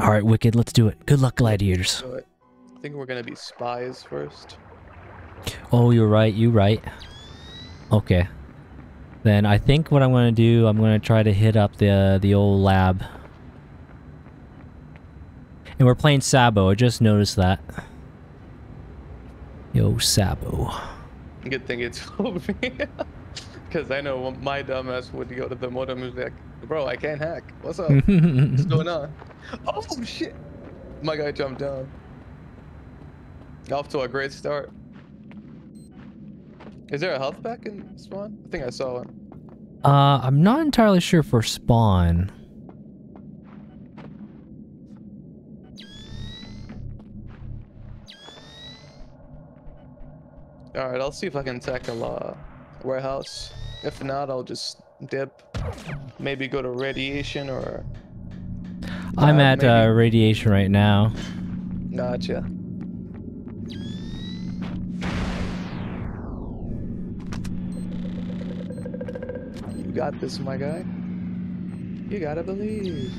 All right, Wicked, let's do it. Good luck, gladiators. I think we're gonna be spies first. Oh, you're right. You're right. Okay. Then I think what I'm gonna do, I'm gonna try to hit up the old lab. And we're playing Sabo. I just noticed that. Yo, Sabo. Good thing it's over here. Because I know my dumbass would go to the modem and be like, bro, I can't hack. What's up? What's going on? Oh, shit. My guy jumped down. Off to a great start. Is there a health pack in spawn? I think I saw one. I'm not entirely sure for spawn. Alright, I'll see if I can tackle warehouse. If not, I'll just dip. Maybe go to radiation or... I'm at radiation right now. Gotcha. You got this, my guy. You gotta believe.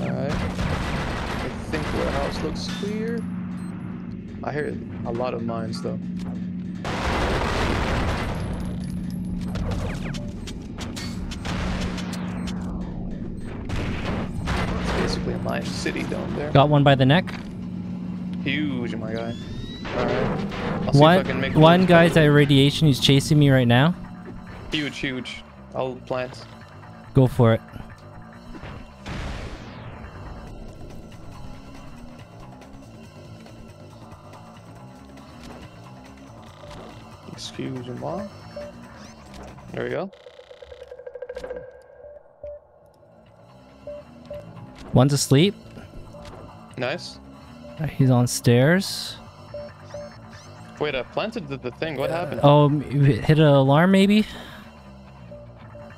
Alright. I think warehouse looks clear. I hear a lot of mines though. It's basically a mine city down there. Got one by the neck. Huge, my guy. Alright. One guy's at radiation, he's chasing me right now. Huge, huge. I'll plant. Go for it. Excuse me. There we go. One's asleep. Nice. He's on stairs. Wait, I planted the thing. What happened? Oh, hit an alarm maybe?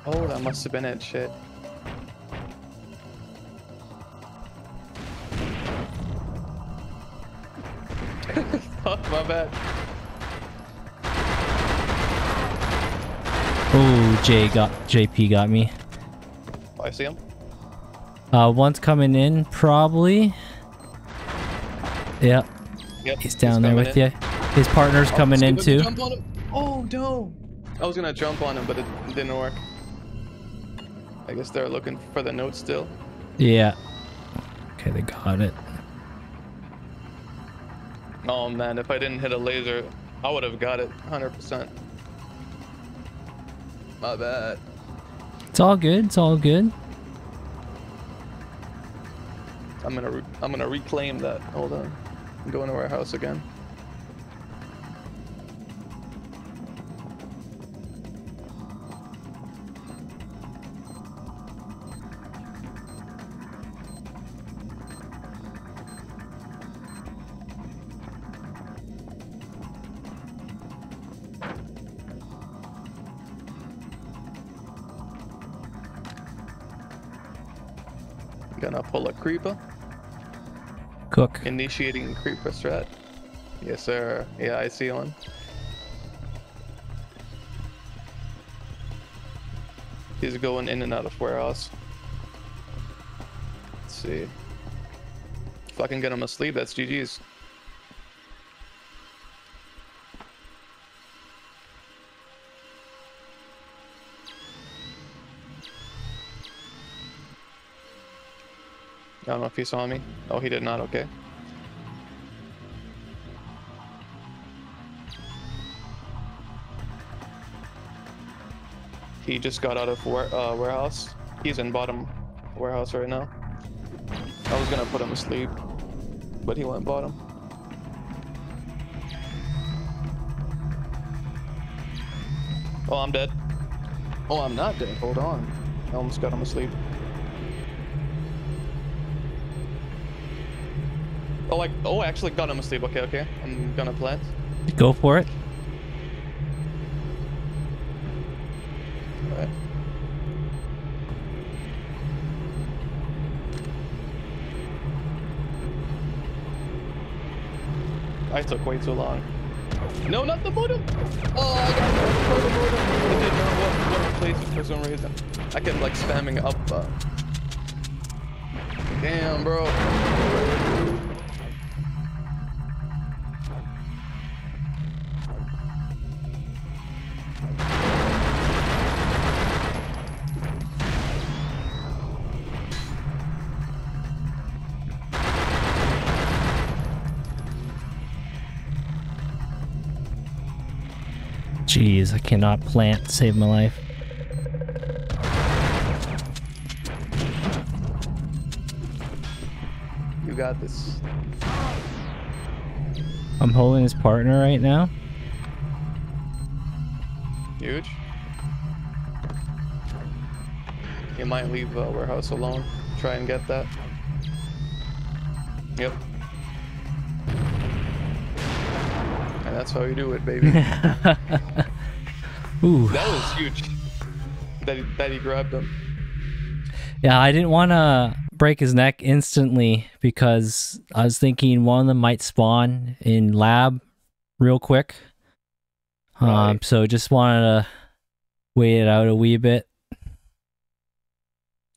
Oh, that must have been it. Shit. Fuck, my bad. Oh, JP got me. Oh, I see him. One's coming in, probably. Yep. Yep. He's down there with you. His partner's coming in too. Oh no! I was gonna jump on him, but it didn't work. I guess they're looking for the note still. Yeah. Okay, they got it. Oh man, if I didn't hit a laser, I would have got it 100%. My bad. It's all good. It's all good. I'm gonna reclaim that. Hold on. I'm going to warehouse again. Gonna pull a creeper. Cook. Initiating creeper strat. Yes, sir. Yeah, I see one. He's going in and out of warehouse. Let's see. If I can get him asleep, that's GG's. I don't know if he saw me. Oh, he did not. Okay. He just got out of warehouse. He's in bottom warehouse right now. I was gonna put him asleep, but he went bottom. Oh, I'm dead. Oh, I'm not dead. Hold on. I almost got him asleep. Oh, I actually got him asleep. Okay, okay. I'm gonna plant. Go for it. Alright. I took way too long. No, not the modem! Oh, I got the modem. It did not want to place it for some reason. I kept like spamming up. Damn, bro. Jeez, I cannot plant to save my life. You got this. I'm holding his partner right now. Huge. You might leave warehouse alone. Try and get that. Yep. And that's how you do it, baby. Ooh. That was huge. That he grabbed him. Yeah, I didn't want to break his neck instantly because I was thinking one of them might spawn in lab real quick. Right. So just wanted to wait it out a wee bit.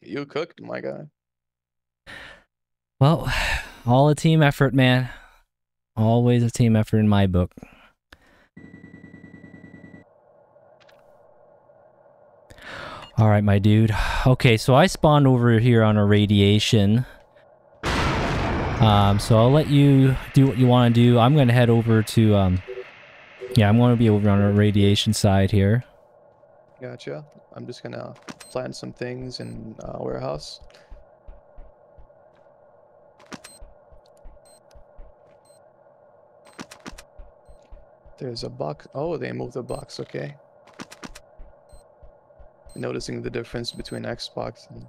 You cooked, my guy. Well, all a team effort, man. Always a team effort in my book. All right, my dude. Okay, so I spawned over here on a radiation. So I'll let you do what you want to do. I'm going to head over to... yeah, I'm going to be over on a radiation side here. Gotcha. I'm just going to plant some things in warehouse. There's a box. Oh, they moved the box. Okay. Noticing the difference between Xbox and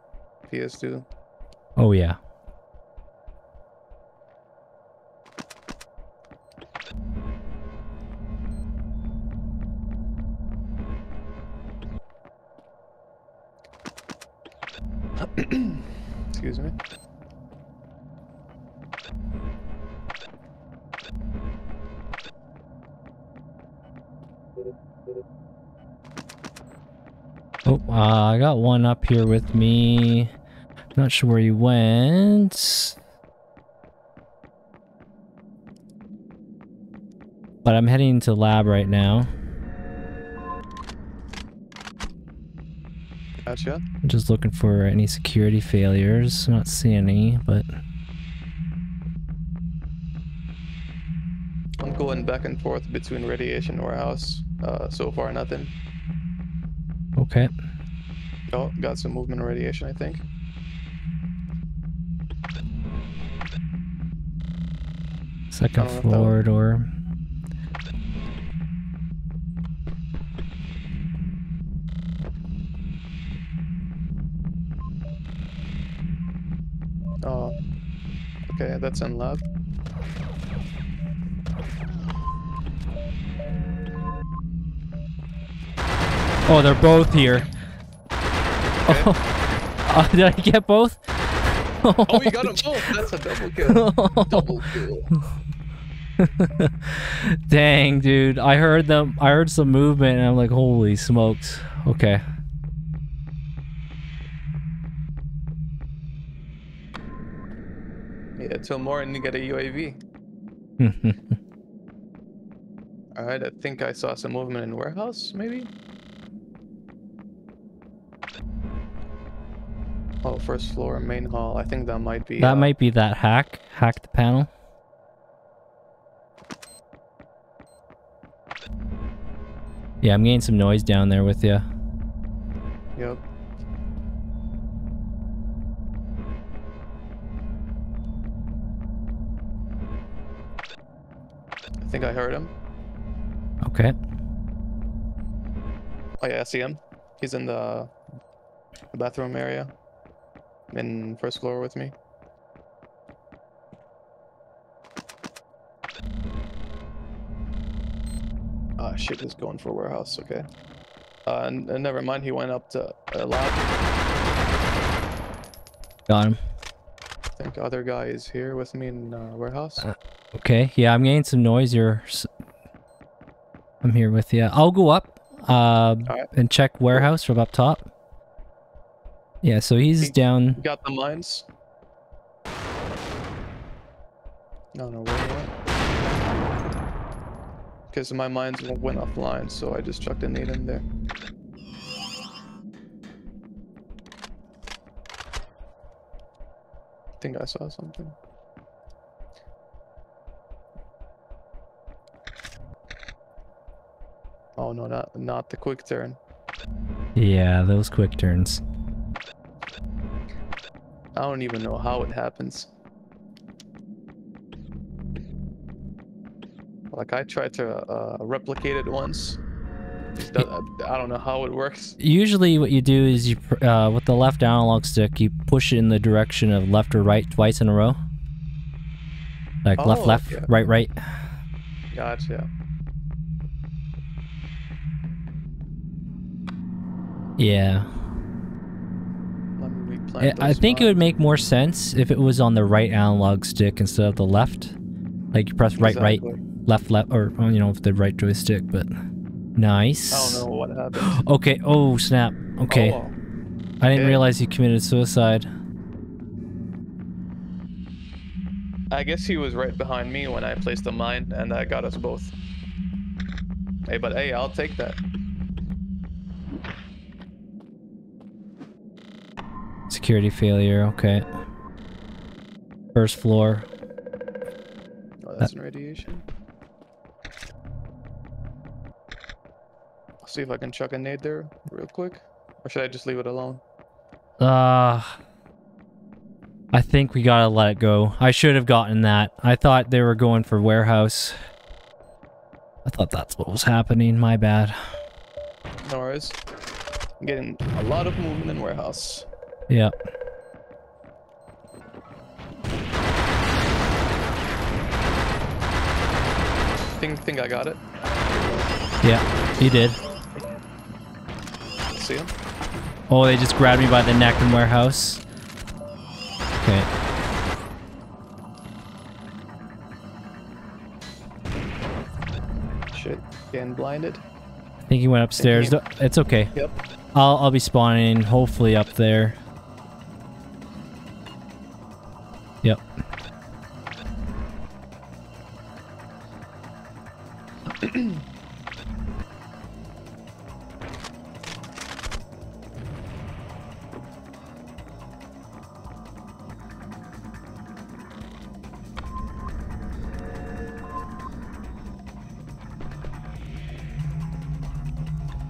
PS2. Oh, yeah. Excuse me. Oh, I got one up here with me. Not sure where he went. But I'm heading to lab right now. Gotcha. I'm just looking for any security failures. I'm not seeing any, but... I'm going back and forth between radiation warehouse. So far, nothing. Okay. Oh, got some movement and radiation, I think. Second floor door. Oh. Okay, that's in lab. Oh, they're both here. Okay. Oh, did I get both? Oh, you got them both. That's a double kill. Oh. Double kill. Dang, dude. I heard them. I heard some movement, and I'm like, holy smokes. Okay. Yeah, till morning you get a UAV. All right, I think I saw some movement in the warehouse, maybe? Oh, first floor, main hall. I think that might be... That might be that hack. Hack the panel. Yeah, I'm getting some noise down there with you. Yep. I think I heard him. Okay. Oh, yeah, I see him. He's in the bathroom area. In first floor with me. Ah, shit, he's going for warehouse, okay. Never mind, he went up to lab. Got him. I think the other guy is here with me in warehouse. Okay, yeah, I'm getting some noise here. I'm here with you. I'll go up and check warehouse from up top. Yeah, so he's down. Got the mines. No, no, where am I? Okay, so my mines went offline, so I just chucked a nade in there. I think I saw something. Oh no, not the quick turn. Yeah, those quick turns. I don't even know how it happens. Like I tried to replicate it once. I don't know how it works. Usually what you do is you, with the left analog stick, you push it in the direction of left or right twice in a row. Like left, left, okay. Right, right. Gotcha. Yeah. I think it would make more sense if it was on the right analog stick instead of the left. Like you press right, right, left, left, or you know, the right joystick. But nice. I don't know what happened. Okay. Oh snap. Okay. Oh, wow. I didn't realize he committed suicide. I guess he was right behind me when I placed the mine, and that got us both. Hey, but hey, I'll take that. Security failure, okay. First floor. Oh, that's in radiation. I'll see if I can chuck a nade there real quick. Or should I just leave it alone? I think we gotta let it go. I should have gotten that. I thought they were going for warehouse. I thought that's what was happening, my bad. No worries. I'm getting a lot of movement in warehouse. Yeah. Think I got it. Yeah, he did. See him? Oh, they just grabbed me by the neck in warehouse. Okay. Shit, getting blinded. I think he went upstairs. It's okay. Yep. I'll be spawning hopefully up there. Yep.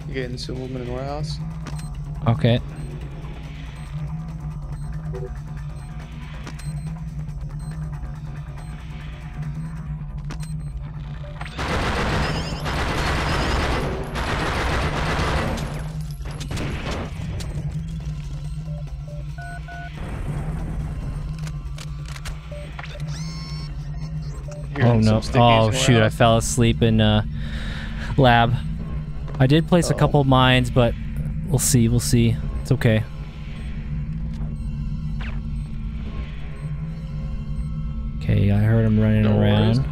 You getting some movement in the warehouse? Okay. Oh no! Oh shoot! I fell asleep in lab. I did place a couple of mines, but we'll see. We'll see. It's okay. Okay, I heard him running around.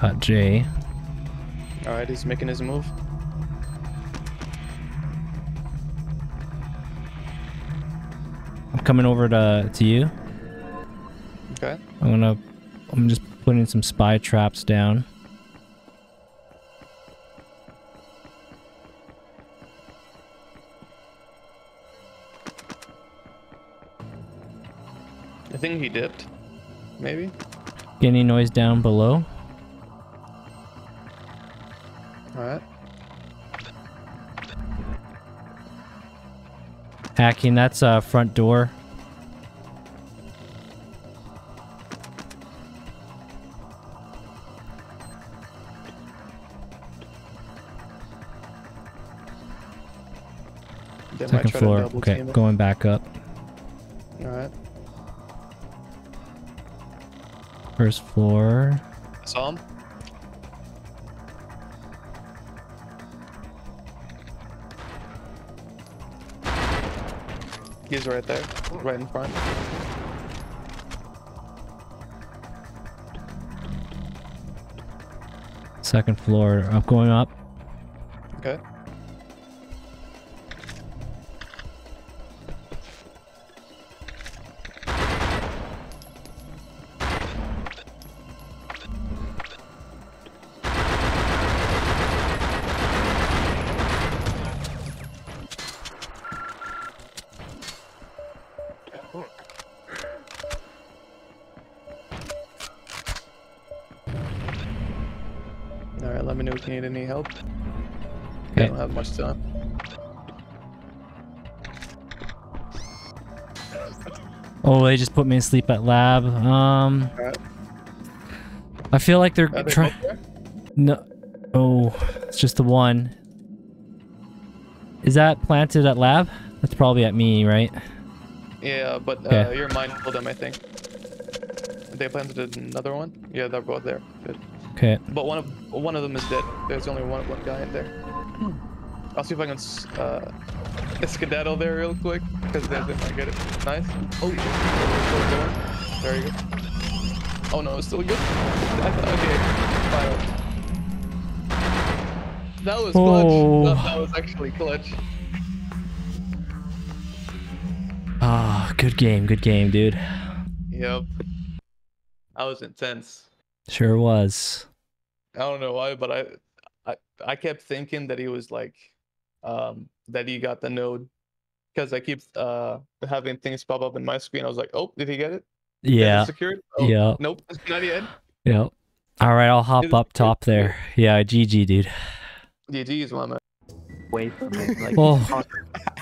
Got Jay. Alright, he's making his move. I'm coming over to you. Okay. I'm just putting some spy traps down. I think he dipped. Maybe. Get any noise down below? Alright. Hacking, that's a front door. Second floor. Okay, going back up. Alright. First floor. I saw him. He's right there, right in front. Second floor. I'm going up. Okay. Need any help? Okay. I don't have much time. Oh, they just put me to sleep at lab. Right. I feel like they're trying. No, oh, it's just the one. Is that planted at lab? That's probably at me, right? Yeah, but okay. You're mindful of them, I think. They planted another one. Yeah, they're both there. Good. Okay. But one of them is dead. There's only one guy in there. I'll see if I can skedaddle there real quick because they might get it. Nice. Oh, yeah. Very good. Oh no, it's still good. Okay. Fire. That was clutch. Oh. That was actually clutch. Ah, good game, dude. Yep. That was intense. Sure was. I don't know why, but I kept thinking that he was like, that he got the node, because I keep having things pop up in my screen. I was like, oh, did he get it? Yeah. Secured? Oh, yeah. Nope. Not yet. Yeah. All right, I'll hop up top there. Yeah. GG, dude. GG's, my man. Wait for me. Like, oh,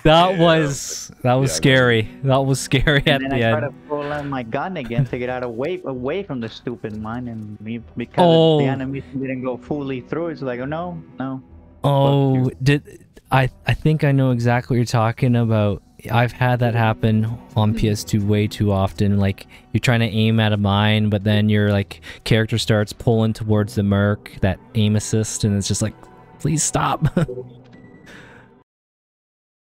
that was scary. That was scary at the end. And I tried to pull out my gun again to get out away from the stupid mine, and me, because the enemies didn't go fully through. It's like, oh no, no. Oh, did I think I know exactly what you're talking about. I've had that happen on PS2 way too often. Like, you're trying to aim at a mine, but then your like character starts pulling towards the merc, that aim assist, and it's just like, please stop.